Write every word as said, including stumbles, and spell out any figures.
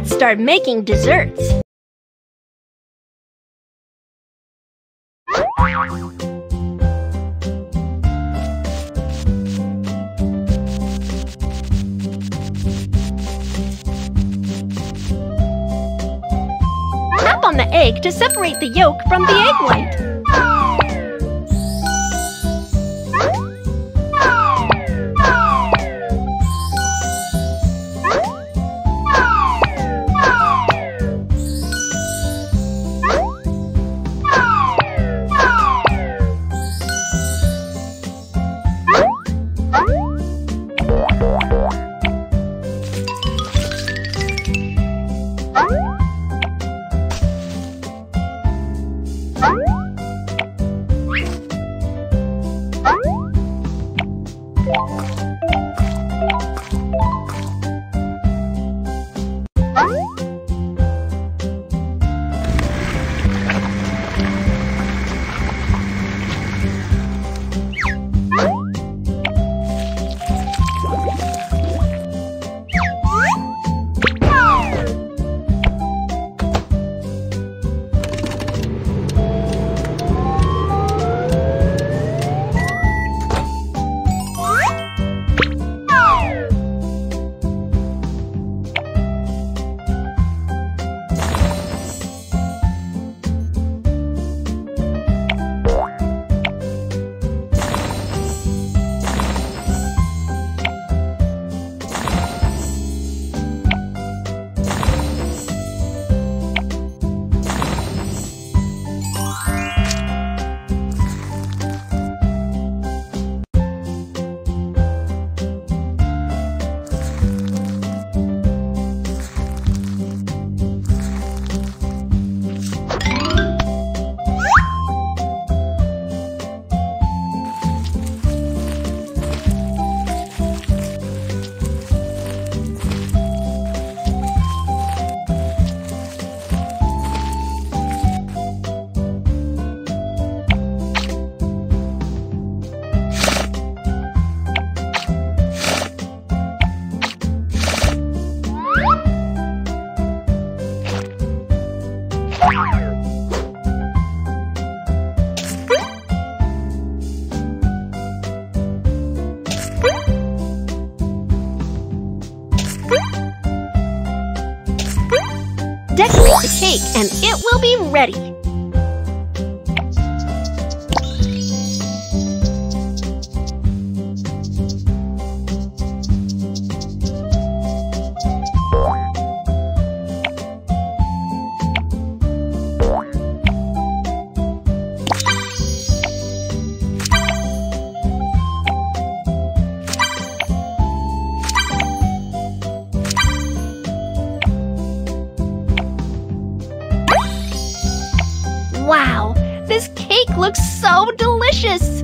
Let's start making desserts. Tap on the egg to separate the yolk from the egg white. Decorate the cake and it will be ready. Wow, this cake looks so delicious!